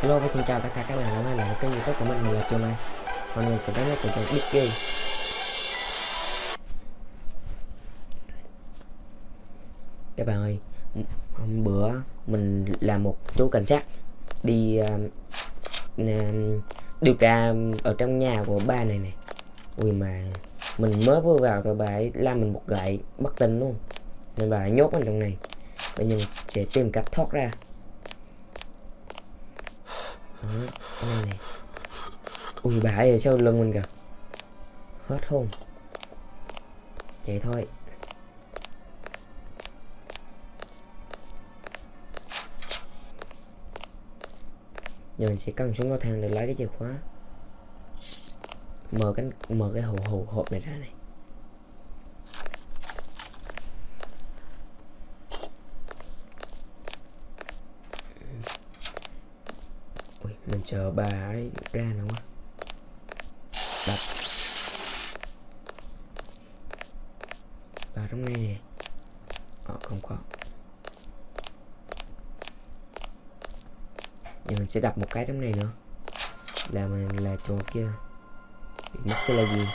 Hello và xin chào tất cả các bạn, hôm nay là kênh YouTube của mình là Chương Mai. Hôm nay mình sẽ đến với trò Piggy. Các bạn ơi, hôm bữa mình là một chú cảnh sát đi điều tra ở trong nhà của ba này nè. Ui mà mình mới vừa vào rồi bà ấy làm mình một gậy bất tỉnh luôn, nên bà ấy nhốt mình trong này. Bây giờ mình sẽ tìm cách thoát ra. Đó, cái này này. Ui bà ấy ở sau lưng mình kìa. Hết hồn. Vậy thôi. Giờ mình sẽ cầm xuống cầu thang để lấy cái chìa khóa. Mở cái hộp này ra này. Mình chờ bà ấy ra nữa quá. Đập. Bà trong này nè. Không có. Giờ mình sẽ đập một cái trong này nữa. Là mình là chỗ kia. Bị mất cái là gì?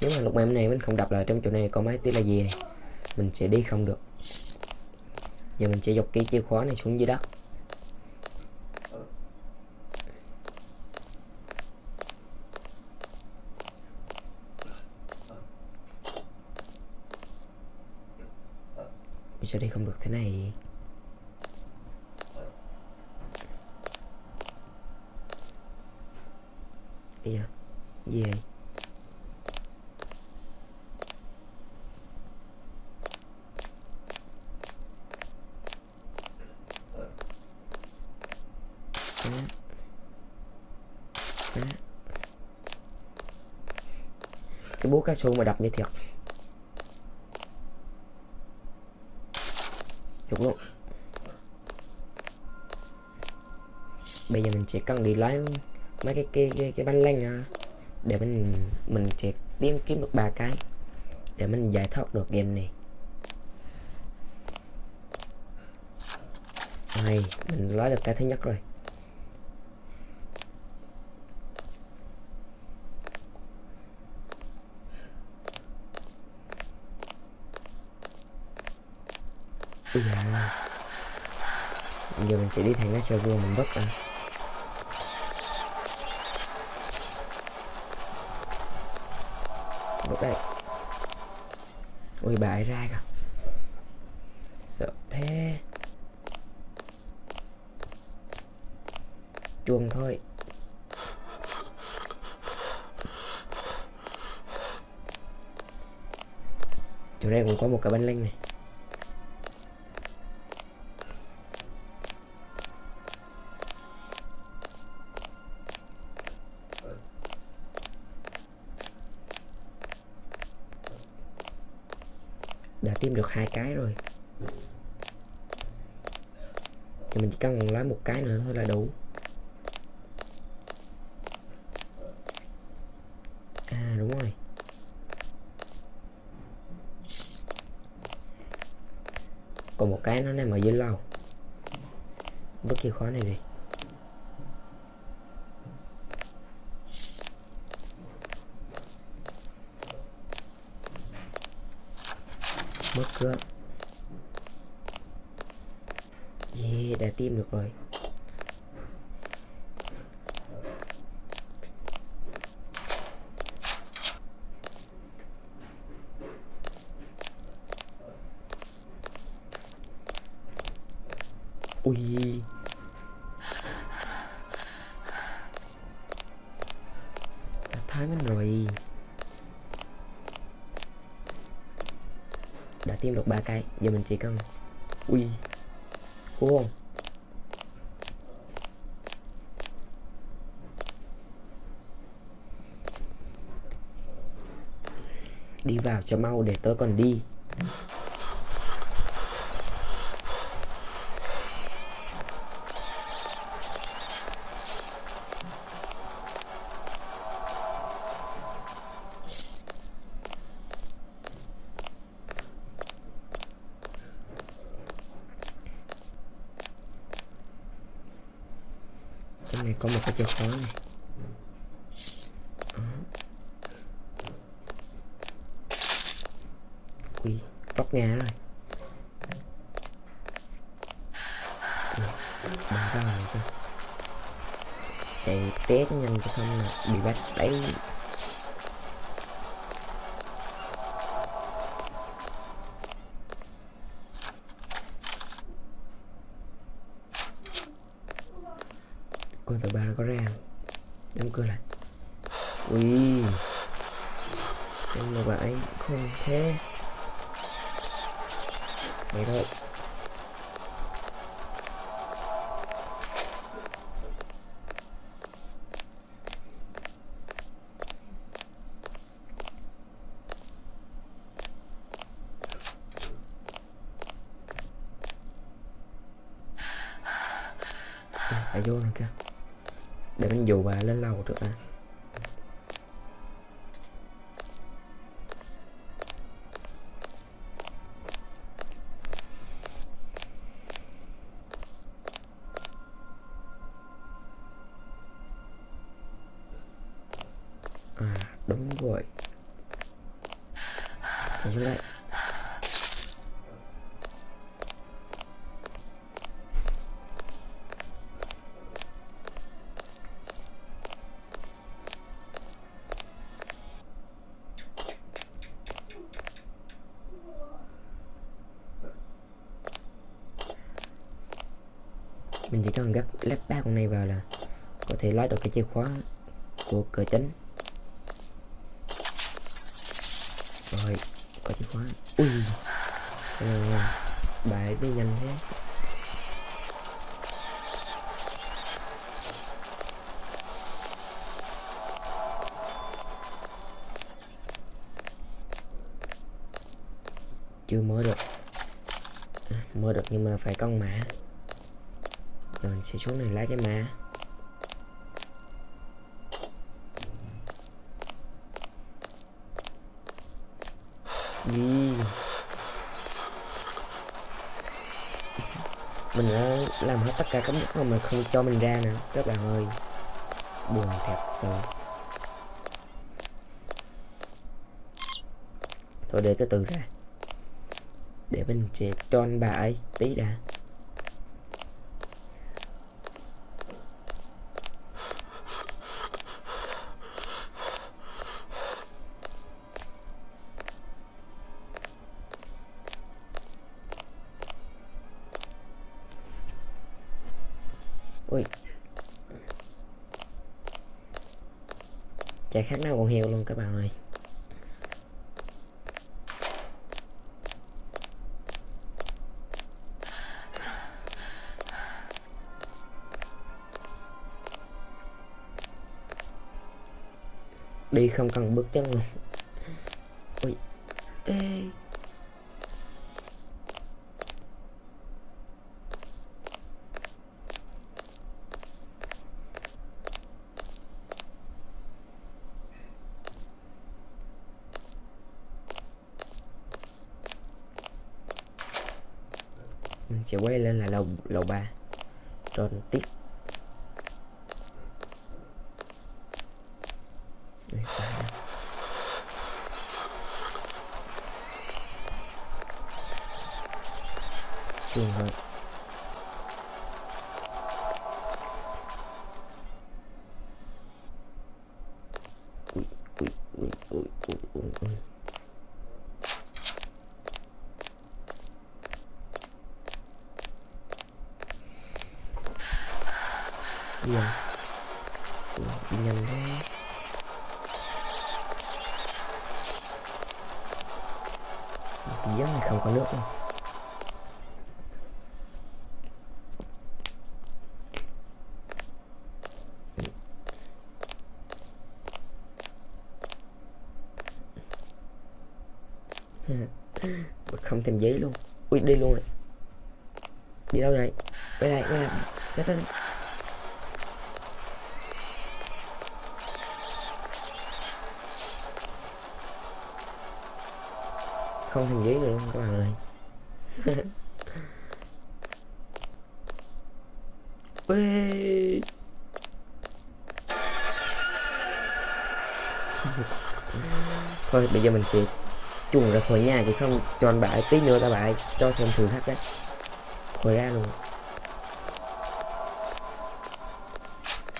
Nếu mà lúc mà em này mình không đập lại trong chỗ này có mấy tí là gì này, mình sẽ đi không được. Giờ mình sẽ dọc cái chìa khóa này xuống dưới đất. Sao đây không được thế này? Ê da, gì vậy? Cái búa cao su mà đập như thiệt. Chụp luôn. Bây giờ mình chỉ cần đi lấy mấy cái bánh lanh à, để mình sẽ tìm kiếm được 3 cái để mình giải thoát được game này. Này, mình lấy được cái thứ nhất rồi. Bây giờ mình sẽ đi thẳng ra server mình vứt à. Vứt đây. Ui bà ấy ra kìa. Sợ thế. Chuông thôi. Chỗ này cũng có một cái bánh lanh này. Đã tìm được 2 cái rồi. Thì mình chỉ cần lấy một cái nữa thôi là đủ. À đúng rồi. Còn một cái nó nằm ở dưới lầu. Vứt chìa khóa này đi. Mất cửa. Yeah, đã tìm được rồi. Ui. Đã thấy mình rồi. Đã tìm được 3 cây, giờ mình chỉ cần ui đúng không? Đi vào cho mau để tôi còn đi. Cái này có một cái chìa khóa này. Ui, vấp ngã rồi. Bỏ ra ngoài kìa. Chạy té cái nhanh chứ không là bị bắt đấy. Cô tờ ba có ra không? Đóng cửa lại. Ui, xem mà bà ấy không thế. Vậy thôi. Phải vô rồi kìa. Để mình dụ bà lên lầu được à. À đúng rồi. Chạy xuống đây. Mình chỉ cần lắp ba con này vào là có thể lấy được cái chìa khóa của cửa chính. Rồi, có chìa khóa. Ui, sao bà ấy đi nhanh thế. Chưa mở được à, mở được nhưng mà phải con mã. Rồi mình sẽ xuống này lấy cái mã. Đi. Mình đã làm hết tất cả cấm đất mà không cho mình ra nè các bạn ơi. Buồn thật sự. Thôi để từ từ ra. Để mình sẽ cho anh bà ấy tí đã. Ui, chạy khác nào còn heo luôn các bạn ơi. Đi không cần bước chân luôn. Ui. Ê. Mình sẽ quay lên là lầu 3 rồi tiếp. Chuông rồi. Ui ui ui ui ui ui ui. Đi rồi. Ui, đi nhanh thế. Cái giấm này không có nước đâu. Không thèm giấy luôn. Ui đi luôn rồi. Đi đâu vậy? Quay lại, quay lại. Chết chết. Không thèm giấy rồi luôn các bạn ơi. Ui. Thôi bây giờ mình sẽ chuồn ra khỏi nhà chứ không cho anh bại tí nữa, ta bại cho thêm thử thách đấy, khỏi ra luôn.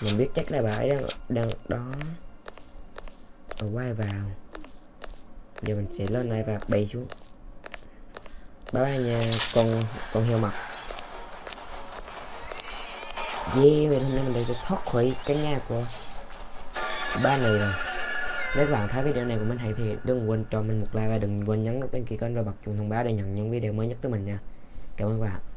Mình biết chắc là bãi đang đó rồi, quay vào. Giờ mình sẽ lên lại và bay xuống. Bye bye nha con heo mập. Yeah, hôm nay mình đã thoát khỏi cái nhà của ba này rồi. Nếu các bạn thấy video này của mình hay thì đừng quên cho mình một like và đừng quên nhấn nút đăng ký kênh và bật chuông thông báo để nhận những video mới nhất từ mình nha. Cảm ơn các bạn.